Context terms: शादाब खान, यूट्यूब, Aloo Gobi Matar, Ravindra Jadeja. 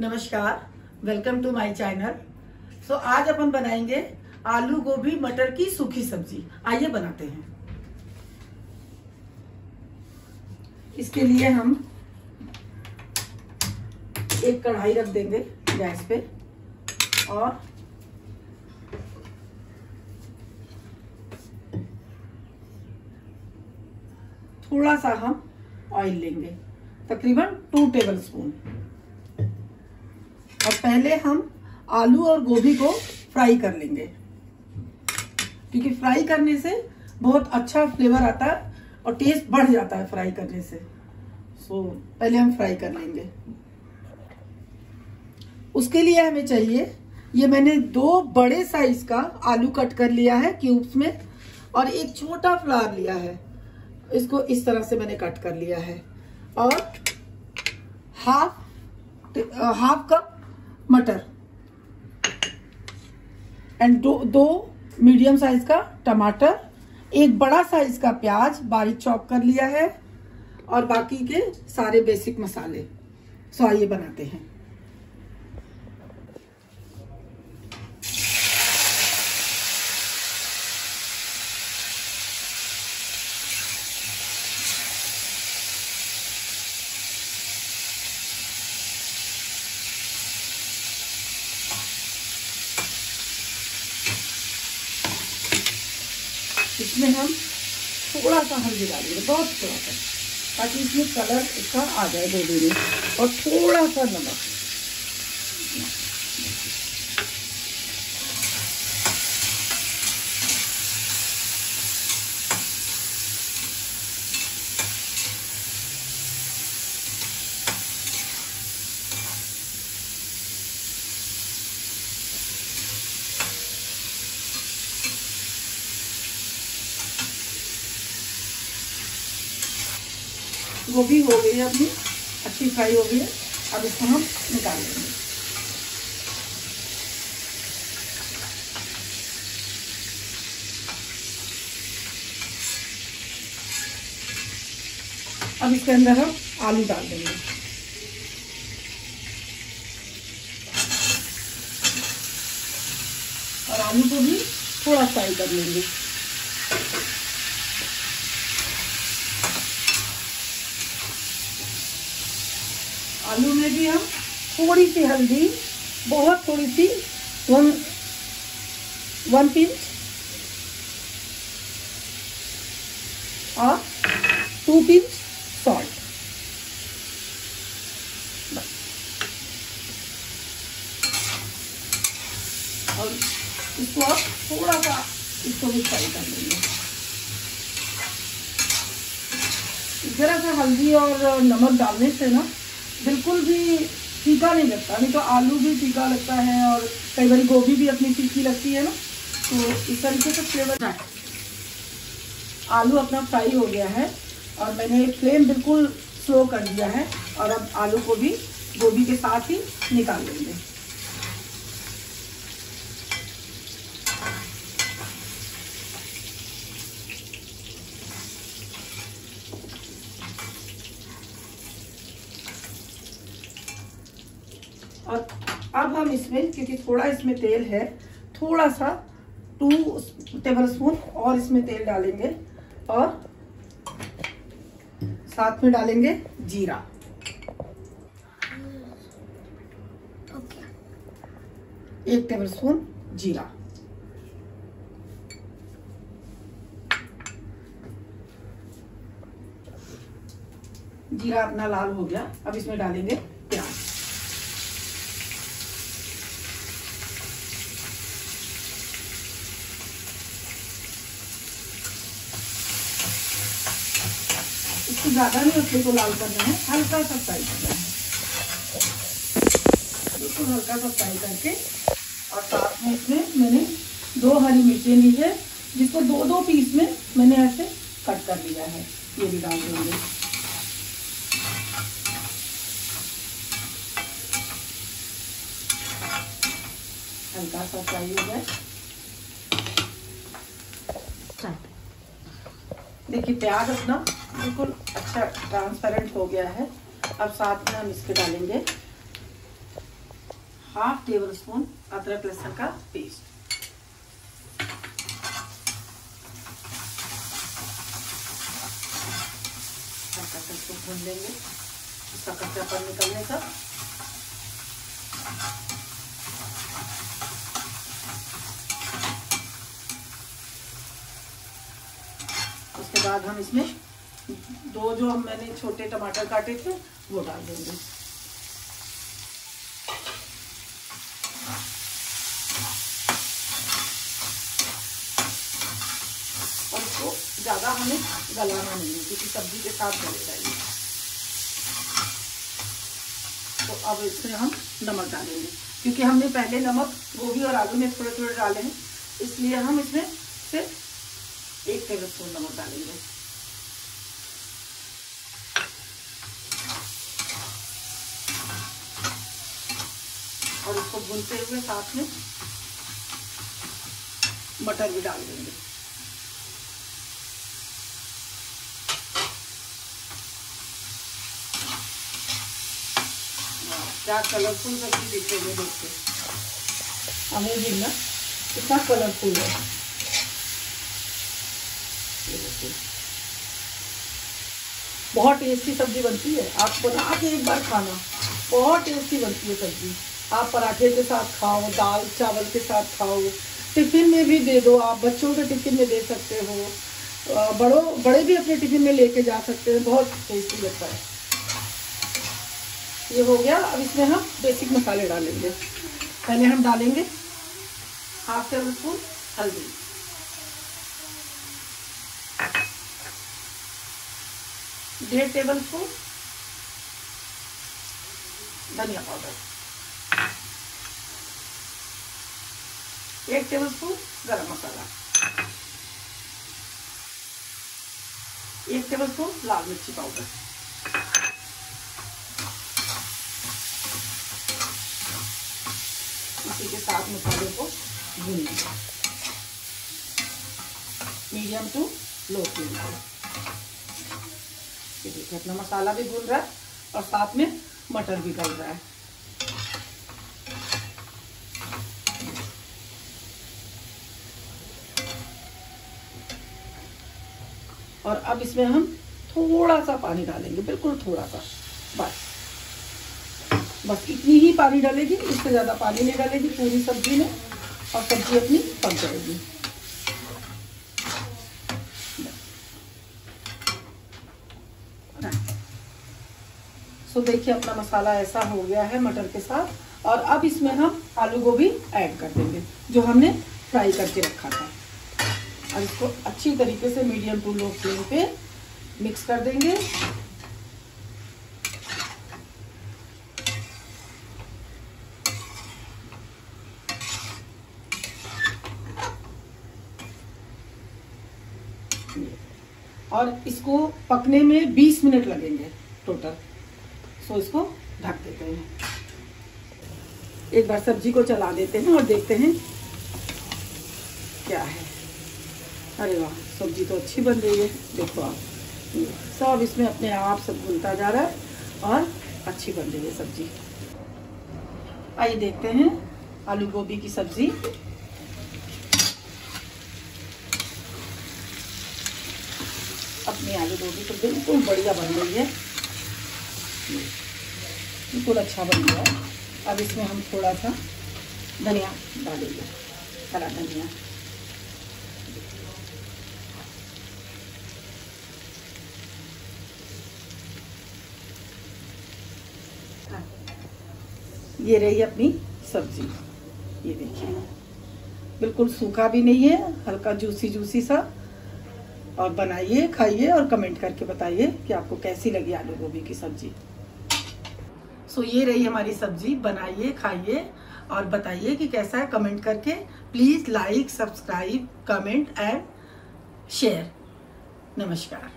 नमस्कार, welcome to my channel. So आज अपन बनाएंगे आलू गोभी मटर की सूखी सब्जी। आइए बनाते हैं। इसके लिए हम एक कढ़ाई रख देंगे गैस पे और थोड़ा सा हम ऑयल लेंगे, तकरीबन 2 टेबलस्पून। और पहले हम आलू और गोभी को फ्राई कर लेंगे, क्योंकि फ्राई करने से बहुत अच्छा फ्लेवर आता है और टेस्ट बढ़ जाता है फ्राई करने से। सो पहले हम फ्राई कर लेंगे। उसके लिए हमें चाहिए, ये मैंने 2 बड़े साइज का आलू कट कर लिया है क्यूब्स में और एक छोटा फ्लावर लिया है, इसको इस तरह से मैंने कट कर लिया है। और हाफ कप मटर एंड दो मीडियम साइज का टमाटर, एक बड़ा साइज का प्याज बारीक चॉप कर लिया है और बाकी के सारे बेसिक मसाले। सो आइए बनाते हैं। इसमें हम थोड़ा सा हल्दी डालेंगे, बहुत थोड़ा सा, ताकि इसमें कलर इसका आ जाए गोभी में, और थोड़ा सा नमक। गोभी हो गई है अपनी, अच्छी फ्राई हो गई है। अब इसको हम निकाल लेंगे। अब इसके अंदर हम आलू डाल देंगे। और आलू को भी थोड़ा फ्राई कर लेंगे। आलू में भी हम थोड़ी सी हल्दी, बहुत थोड़ी सी, वन पिंच और 2 पिंच सॉल्ट, और इसको आप थोड़ा सा इसको भी फ्राई कर लेंगे। जरा सा हल्दी और नमक डालने से ना बिल्कुल भी तीखा नहीं लगता, नहीं तो आलू भी तीखा लगता है और कई बार गोभी भी अपनी तीखी लगती है ना, तो इस तरीके से फ्लेवर है। आलू अपना फ्राई हो गया है और मैंने फ्लेम बिल्कुल स्लो कर दिया है। और अब आलू को भी गोभी के साथ ही निकाल लेंगे। और अब हम इसमें, क्योंकि थोड़ा इसमें तेल है, थोड़ा सा 2 टेबलस्पून और इसमें तेल डालेंगे और साथ में डालेंगे जीरा। ओके, 1 टेबलस्पून जीरा। जीरा अपना लाल हो गया। अब इसमें डालेंगे प्याज। ज़्यादा नहीं उसको तो लाल करना है, हल्का सा फ्राई करना है, बिल्कुल हल्का सा फ्राई करके। और साथ में इसमें मैंने 2 हरी मिर्चें ली है, जिसको 2-2 पीस में मैंने ऐसे कट कर लिया है, ये भी डाल देंगे। हल्का सा फ्राई हो जाए। देखिए प्याज अपना बिल्कुल अच्छा ट्रांसपेरेंट हो गया है। अब साथ में हम इसके डालेंगे हाफ टेबल स्पून अदरक लहसुन का पेस्ट। इसको भून लेंगे, इसका कच्चापन निकलने तक। उसके बाद हम इसमें दो जो मैंने छोटे टमाटर काटे थे वो डाल देंगे। और इसको ज़्यादा हमें गलाना नहीं है क्योंकि सब्जी के साथ गलेगा ये। तो अब इसमें हम नमक डालेंगे क्योंकि हमने पहले नमक गोभी और आलू में थोड़े थोड़े डाले हैं, इसलिए हम इसमें सिर्फ 1 टेबलस्पून नमक डालेंगे। और इसको भूनते हुए साथ में मटर भी डाल देंगे। क्या कलरफुल सब्जी दिखेगी देखते। अमेजिंग ना, कितना कलरफुल है। बहुत टेस्टी सब्जी बनती है, आप बना के एक बार खाना। बहुत टेस्टी बनती है सब्जी, आप पराठे के साथ खाओ, दाल चावल के साथ खाओ, टिफ़िन में भी दे दो। आप बच्चों के टिफ़िन में दे सकते हो, बड़े भी अपने टिफ़िन में लेके जा सकते हैं। बहुत टेस्टी लगता है। ये हो गया। अब इसमें हम बेसिक मसाले डालेंगे। पहले हम डालेंगे 1/2 टेबलस्पून हल्दी, 1.5 टेबलस्पून धनिया पाउडर, 1 टेबलस्पून गरम मसाला, 1 टेबलस्पून लाल मिर्ची पाउडर, 7 मसालों को भूनिए मीडियम टू लो फ्लेम पर। ये देखिए अपना मसाला भी भून रहा है और साथ में मटर भी गल रहा है। और अब इसमें हम थोड़ा सा पानी डालेंगे, बिल्कुल थोड़ा सा, बस बस इतनी ही पानी डालेगी, इससे ज़्यादा पानी नहीं डालेगी पूरी सब्जी में। और सब्जी अपनी पक जाएगी। सो देखिए अपना मसाला ऐसा हो गया है मटर के साथ। और अब इसमें हम आलू गोभी ऐड कर देंगे जो हमने फ्राई करके रखा था। और इसको अच्छी तरीके से मीडियम टू लो फ्लेम पे मिक्स कर देंगे। और इसको पकने में 20 मिनट लगेंगे टोटल। सो इसको ढक देते हैं। एक बार सब्जी को चला देते हैं और देखते हैं क्या है। अरे वाह, सब्जी तो अच्छी बन रही है। देखो आप, सब इसमें अपने आप सब घुलता जा रहा है और अच्छी बन रही है सब्जी। आइए देखते हैं आलू गोभी की सब्जी। अपनी आलू गोभी तो बिल्कुल बढ़िया बन रही है, बिल्कुल अच्छा बन गया है। अब इसमें हम थोड़ा सा धनिया डालेंगे, हरा धनिया। ये रही अपनी सब्जी, ये देखिए बिल्कुल सूखा भी नहीं है, हल्का जूसी जूसी सा। और बनाइए, खाइए और कमेंट करके बताइए कि आपको कैसी लगी आलू गोभी की सब्जी। सो ये रही हमारी सब्जी। बनाइए, खाइए और बताइए कि कैसा है कमेंट करके। Please like, subscribe, comment and share. नमस्कार।